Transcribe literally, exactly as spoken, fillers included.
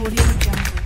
Audio Jungle.